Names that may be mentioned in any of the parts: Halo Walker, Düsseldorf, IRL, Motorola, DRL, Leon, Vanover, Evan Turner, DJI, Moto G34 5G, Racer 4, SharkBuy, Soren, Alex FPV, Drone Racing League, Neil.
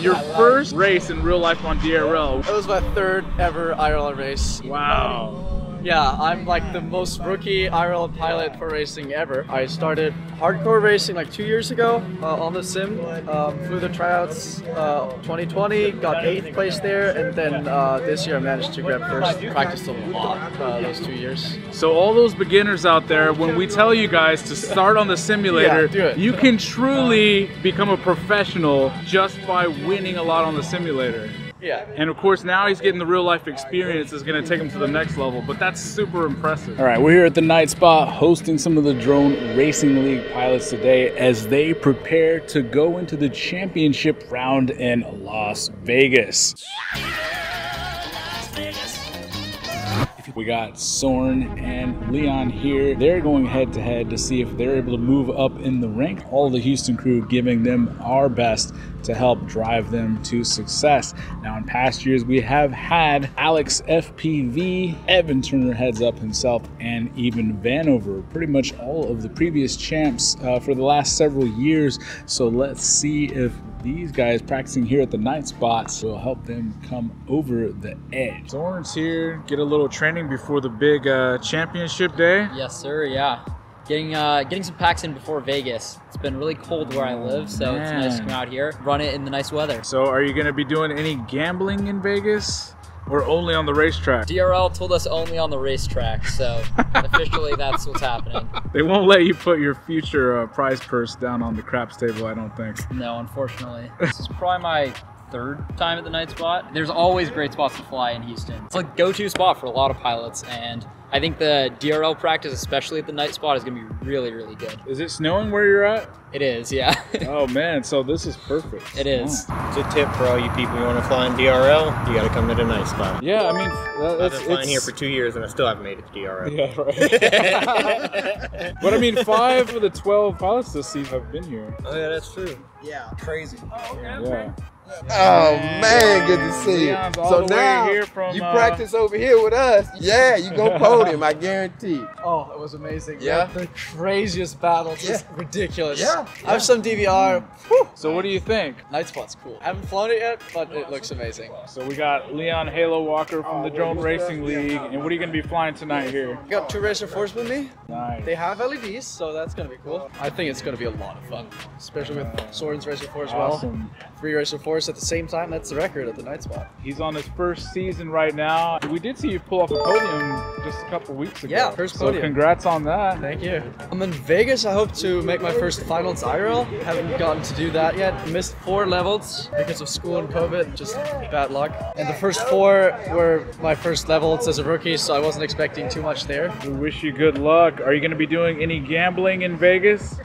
Your first race in real life on DRL. It was my third ever IRL race. Wow. Yeah, I'm like the most rookie IRL pilot for racing ever. I started hardcore racing like 2 years ago on the sim. Flew the tryouts 2020, got 8th place there, and then this year I managed to grab first. Practiced a lot those 2 years. So all those beginners out there, when we tell you guys to start on the simulator, yeah, do it. You can truly become a professional just by winning a lot on the simulator. Yeah. And of course now he's getting the real life experience is going to take him to the next level, but that's super impressive. All right, we're here at the Night Spot hosting some of the Drone Racing League pilots today as they prepare to go into the championship round in Las Vegas. We got Soren and Leon here. They're going head-to-head to see if they're able to move up in the rank. All the Houston crew giving them our best to help drive them to success. Now, in past years, we have had Alex FPV, Evan Turner heads up himself, and even Vanover. Pretty much all of the previous champs for the last several years. So let's see if these guys practicing here at the Night Spots will help them come over the edge. Soren's here, get a little training before the big championship day. Yes, sir. Yeah, getting some packs in before Vegas. It's been really cold where I live, so man, it's nice to come out here, run it in the nice weather. So, are you going to be doing any gambling in Vegas? We're only on the racetrack. DRL told us only on the racetrack, so officially that's what's happening. They won't let you put your future prize purse down on the craps table, I don't think. No, unfortunately. This is probably my third time at the Night Spot. There's always great spots to fly in Houston. It's a go-to spot for a lot of pilots, and I think the DRL practice, especially at the Night Spot, is going to be really, really good. Is it snowing where you're at? It is, yeah. Oh, man, so this is perfect. It is. Wow. It's a tip for all you people who want to fly in DRL, you got to come to the Night Spot. Yeah, I mean, I've been flying here for 2 years, and I still haven't made it to DRL. Yeah, right. But, I mean, 5 of the 12 pilots this season have been here. Oh, yeah, that's true. Yeah, crazy. Oh, okay, yeah. Okay. Oh man, good to see you. So now here from, you practice over here with us. Yeah, you go podium, I guarantee. Oh, it was amazing. Yeah, the craziest battle, just ridiculous. Yeah, I have some DVR. Whew. So what do you think? Night Spot's cool. I haven't flown it yet, but it looks amazing. So we got Leon Halo Walker from the Drone Racing League, and what are you going to be flying tonight here? I got 2 Racer 4s with me. Nice. They have LEDs, so that's going to be cool. I think it's going to be a lot of fun, especially with Soren's Racer 4 as well. Awesome. 3 Racer 4s. At the same time, that's the record at the Night Spot. He's on his first season right now. We did see you pull off a podium just a couple weeks ago. Yeah, first podium. So congrats on that. Thank you. I'm in Vegas. I hope to make my first finals IRL. Haven't gotten to do that yet. Missed 4 levels because of school and COVID. Just bad luck. And the first 4 were my first levels as a rookie, so I wasn't expecting too much there. We wish you good luck. Are you going to be doing any gambling in Vegas?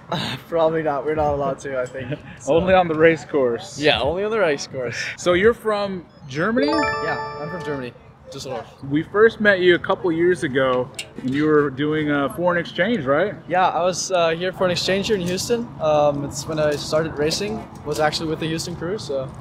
Probably not. We're not allowed to, I think. So. Only on the race course. Yeah, only on the race course. So you're from Germany? Yeah, I'm from Germany. Düsseldorf. We first met you a couple years ago and you were doing foreign exchange, right? Yeah, I was here for an exchange here in Houston. It's when I started racing, was actually with the Houston crew, so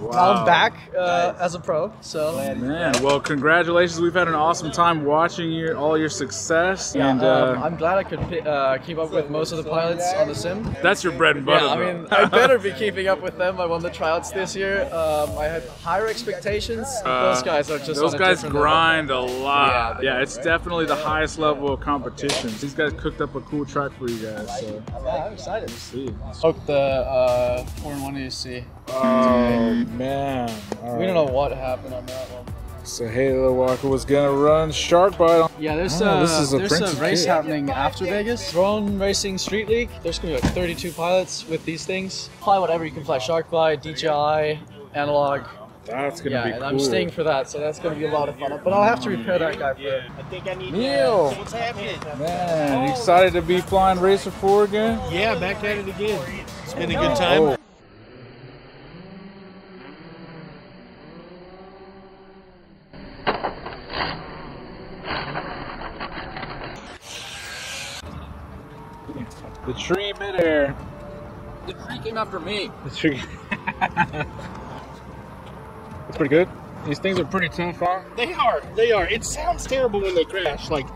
wow. I'm back as a pro. So man, well, congratulations. We've had an awesome time watching your, all your success. Yeah, and I'm glad I could keep up with most of the pilots on the sim. That's your bread and butter. Yeah, I mean, I better be keeping up with them. I won the tryouts this year. I had higher expectations. Those guys are just a lot. Yeah, it's definitely the highest level of competition. These guys cooked up a cool track for you guys. So. I'm excited. See. Hope the 4-1 AC. Oh man, right. We don't know what happened on that one. So Halo Walker was gonna run SharkBuy. Yeah, there's a race happening after Vegas. Drone Racing Street League. There's gonna be like 32 pilots with these things. Fly whatever you can fly. SharkBuy, DJI, analog. That's gonna be cool. I'm staying for that, so that's gonna be a lot of fun. But I'll have to repair that guy for it. I think I need Neil. What's happening? Man, excited to be flying Racer 4 again. Yeah, back at it again. It's been a good time. Oh. The tree midair. The tree came after me. The tree. That's pretty good. These things are pretty tough, huh? They are. They are. It sounds terrible when they crash. Like,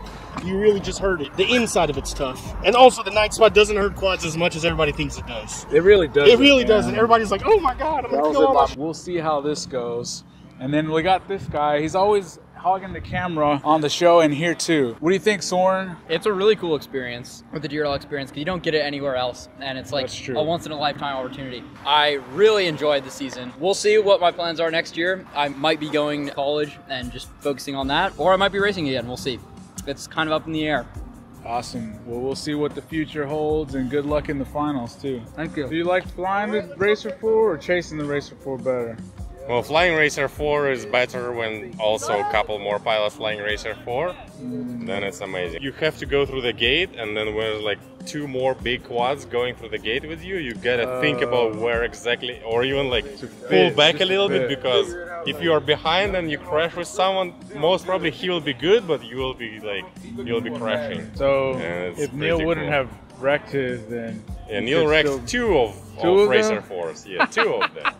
You really just heard it. The inside of it's tough. And also the night spot doesn't hurt quads as much as everybody thinks it does. It really doesn't. It really doesn't. Everybody's like, oh my God, I'm gonna kill all my. We'll see how this goes. And then we got this guy. He's always hogging the camera on the show and here too. What do you think, Soren? It's a really cool experience, with the DRL experience, because you don't get it anywhere else, and it's like a once-in-a-lifetime opportunity. I really enjoyed the season. We'll see what my plans are next year. I might be going to college and just focusing on that, or I might be racing again. We'll see. It's kind of up in the air. Awesome. Well, we'll see what the future holds, and good luck in the finals too. Thank you. Do you like flying the Racer 4 or chasing the Racer 4 better? Well, flying Racer 4 is better when also a couple more pilots flying Racer 4, then it's amazing. You have to go through the gate, and then when there's like two more big quads going through the gate with you, you gotta think about where exactly, or even like pull back a little bit, because if you are behind and you crash with someone, most probably he will be good, but you will be like, you'll be crashing. So if Neil wouldn't have wrecked his, then... Yeah, Neil wrecked two of Racer 4s, yeah, two of them.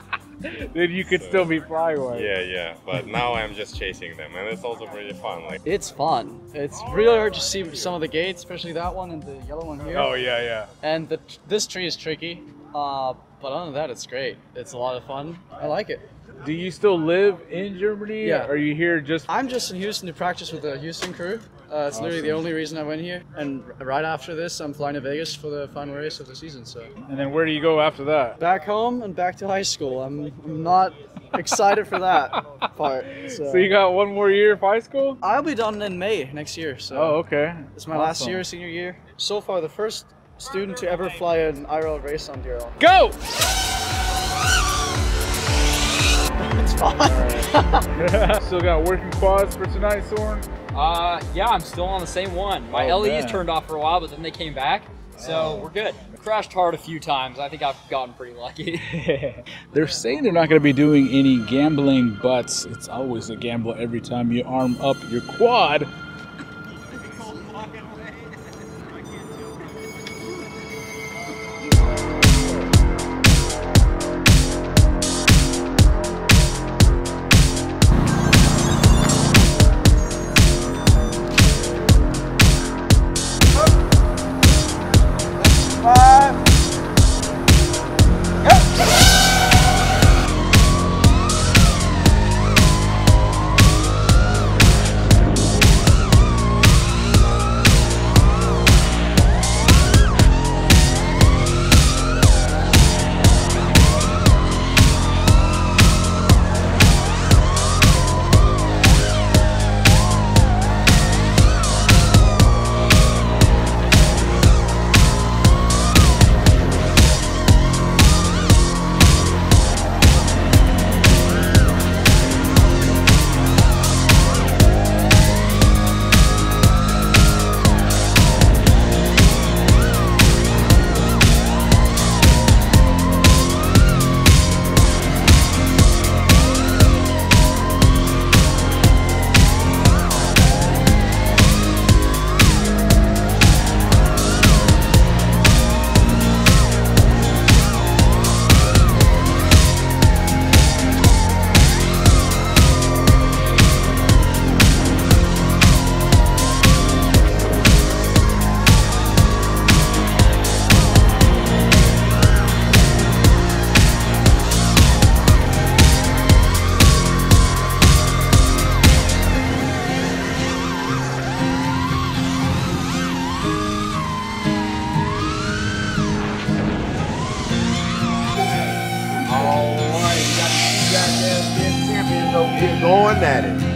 Then you could still be flyweight. Yeah, yeah. But now I'm just chasing them, and it's also really fun. Like it's fun. It's really hard to see some of the gates, especially that one and the yellow one here. Oh yeah, yeah. And this tree is tricky, but other than that, it's great. It's a lot of fun. I like it. Do you still live in Germany? Yeah. Or are you here just? I'm just in Houston to practice with the Houston crew. It's awesome. Literally the only reason I went here. And right after this, I'm flying to Vegas for the final race of the season. So. And then where do you go after that? Back home and back to high school. I'm not excited for that part. So you got one more year of high school? I'll be done in May next year. So. Oh, okay. It's my last year, senior year. So far, the first student to ever fly an IRL race on DRL. Go! It's fun. Yeah. Still got working quads for tonight, Soren? Yeah, I'm still on the same one. My LEs turned off for a while, but then they came back, so we're good. Crashed hard a few times. I think I've gotten pretty lucky. They're saying they're not going to be doing any gambling, but it's always a gamble every time you arm up your quad.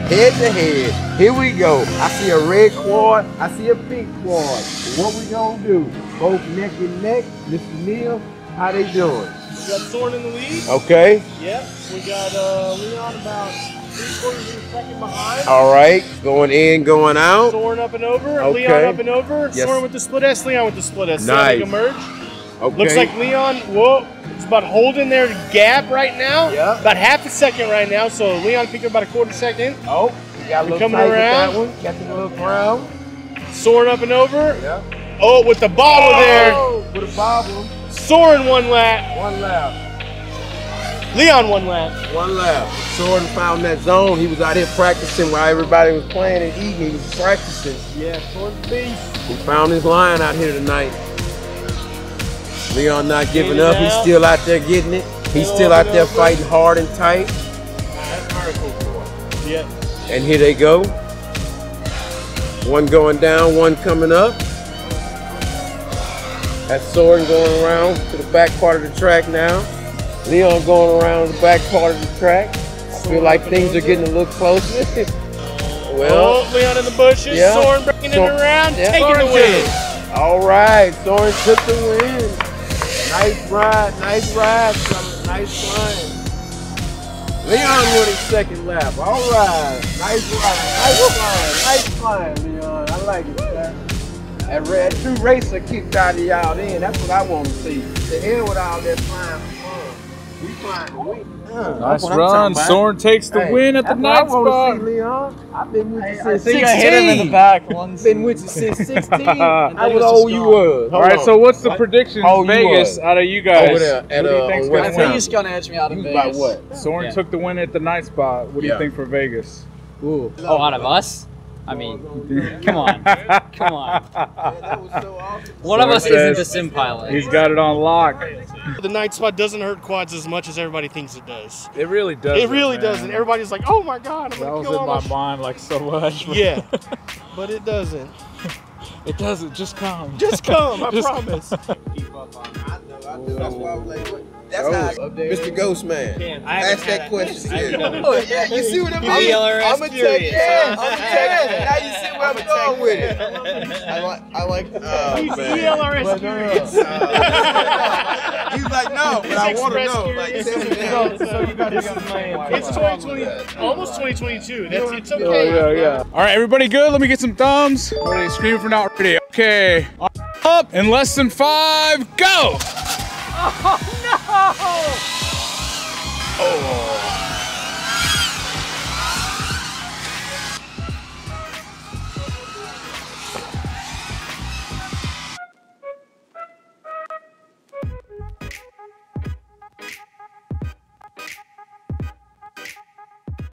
Head to head, here we go. I see a red quad, I see a pink quad. What we gonna do? Both neck and neck. Mr. Neil, how they doing? We got Soren in the lead. Okay. Yep, we got Leon about 3/4 of a second behind. All right, going in, going out. Soren up and over, okay. Leon up and over. Yes. Soren with the split S, Leon with the split S. Nice. So merge. Okay. Looks like Leon, whoa. It's about holding their gap right now. Yeah. About half a second right now. So Leon picked up about a 1/4 second. Oh, we got a little tight with that one. Got the little ground. Soren up and over. Yeah. Oh, with the bobble there. With a bobble. Soren one lap. One lap. Leon one lap. One lap. Soren found that zone. He was out here practicing while everybody was playing and eating. He was practicing. Yeah, Soren's beast. He found his line out here tonight. Leon not giving up. He's still out there getting it. He's still out there fighting hard and tight. That's vertical for. Yep. And here they go. One going down, one coming up. That's Soren going around to the back part of the track now. Leon going around the back part of the track. I feel like things are getting a little closer. Well, oh, Leon in the bushes. Yeah. Soren breaking it around, taking the win. All right, Soren took the win. Nice ride, brother. Nice flying. Leon winning second lap. All right, nice ride, nice flying, nice flying, Leon. I like it, sir. That true racer kicked out of y'all in. That's what I want to see. The hell with all that flying for fun. We flying to win. Nice run. Soren takes the win at the night spot. I want to see Leon. I've been with you since 16. I hit him in the back once. Been with you since 16. I was old you was. All right, so what's the prediction in Vegas out of you guys? Over there at, what do you think's going to happen? I think he's going to edge me out of Vegas. By what? Soren took the win at the night spot. What do you think for Vegas? Ooh. Oh, out of us? I mean, come on, come on. One of us isn't the sim pilot. He's got it on lock. The night spot doesn't hurt quads as much as everybody thinks it does. It really doesn't. It really doesn't. Everybody's like, oh my God, I'm gonna kill all my shit. That was in my mind like so much. Yeah, but it doesn't. It doesn't. Just come. Just come. I promise. Keep up on. I know. I do. That's why I was like, that's how Mr. Ghostman. Ask that question. Oh, yeah, you see what I mean? I'm gonna take it. Now you see where I'm going with it. I like DLRS curious. He's like, no, but I want to know. Like, so you got to be on the plan. It's 2020, almost 2022. That's it's okay. Yeah, yeah. All right, everybody, good. Let me get some thumbs. Everybody screaming for not ready. Okay, up in less than 5. Go. Oh no!